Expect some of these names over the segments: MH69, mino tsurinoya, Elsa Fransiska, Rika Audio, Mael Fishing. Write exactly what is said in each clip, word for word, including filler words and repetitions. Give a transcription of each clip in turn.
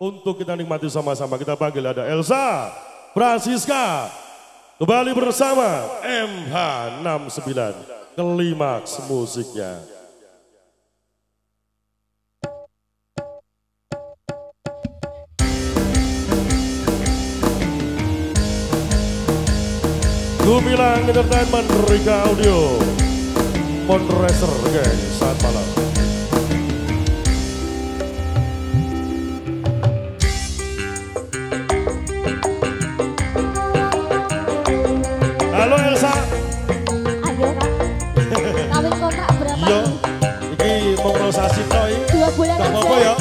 untuk kita nikmati sama-sama. Kita panggil ada Elsa Fransiska kembali bersama M H enam sembilan klimaks musiknya. Gumilang Entertainment, Rika Audio, Monreser, guys, saat malam. Halo Elsa. Ayo Ra, kawin kontrak berapa? Yo, ini mau prosesi toh. Dua bulan aja. Apa ya?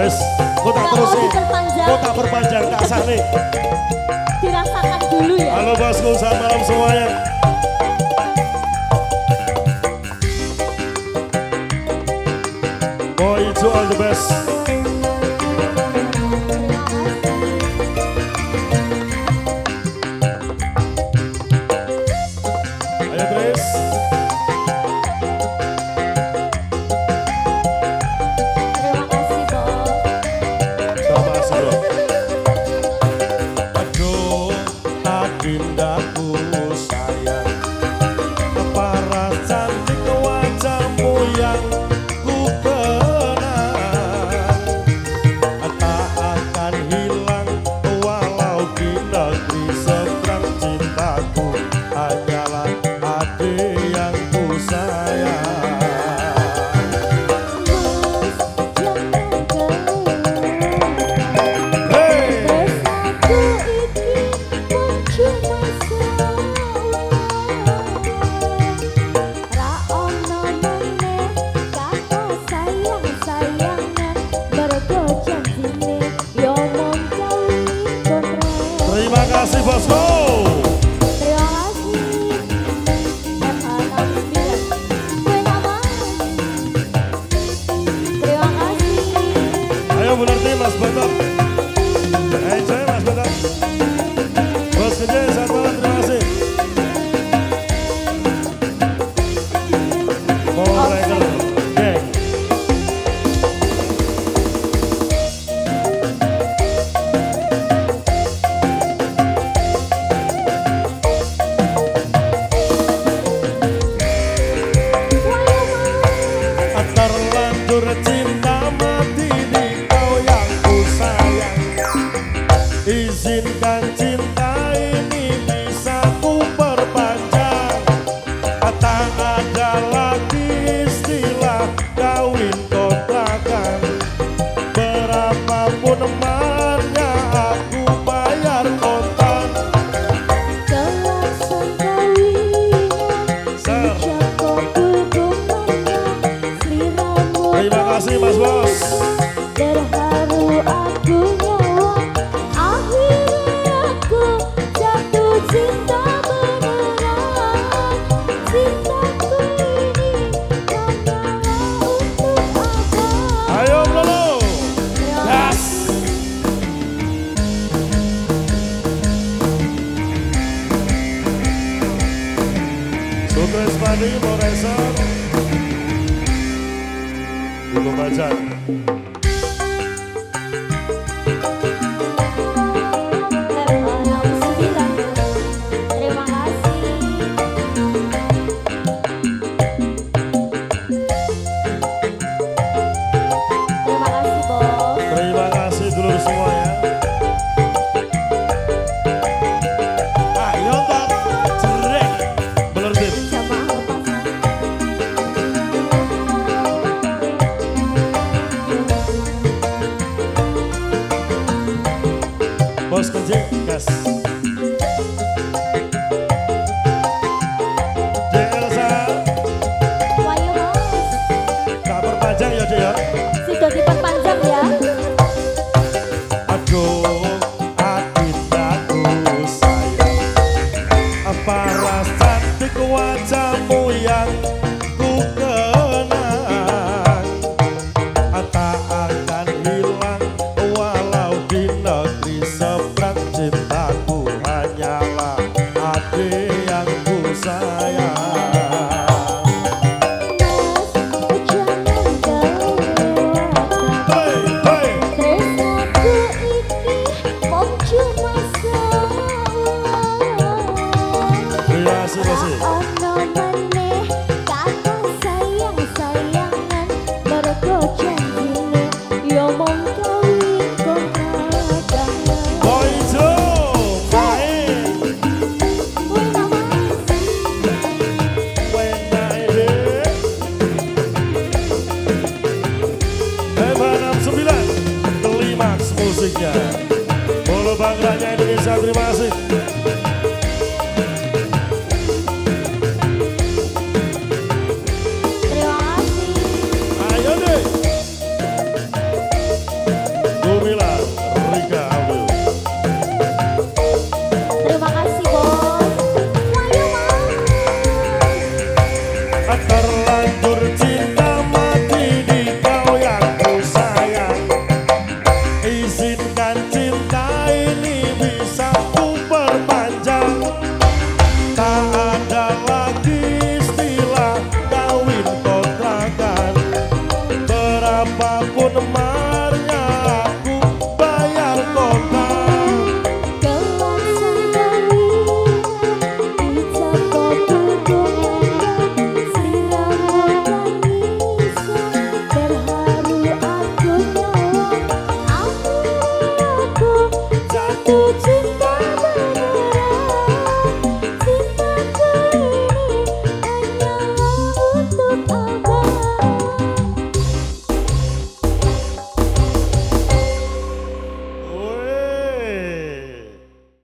Wes, kau tak terus sih. Kau tak perpanjang tak sah nih. Dirasakan dulu ya. Halo Basku, selamat malam semuanya. Boy, it's all the best. Ayo Grace. Terima kasih Bo. Terima kasih Bo. Indahku sayang, para cantik wajahmu yang ku kenang, tak akan hilang walau di negeri seberang. Cintaku hanyalah hati yang ku sayang. Let's go! Izinkan cinta ini bisa ku perpanjang, tak ada lagi istilah kawin kontrakan. Berapapun emarnya aku bayar kontan. Kelasan kawinan jatuh dukungannya seliramu. Terima kasih Mas Bos. Terharu aku. Sukses padi Moreser, dukung pacar. Terima kasih. Terima kasih Bos. Terima kasih dulu semua ya. Bos kerja gas. Dek Elsa. Wayu Bos. Tak perpanjang ya Dek ya. Sudah diperpanjang ya. Aduh, adindaku sayang, paras cantik wajahmu yang ku kenang, tak akan hilang walau di negeri seberang. Cintaku hanyalah hati yang ku sayang. Mas, jangan jauh. Hey, hey. Terima kasih. Terima kasih. Ayo deh. Gue bilang Rika Audio. Terima kasih bos. Wayu mas. Terlanjur cinta mati di kau yang ku sayang. Izinkan cinta ini. Apapun mah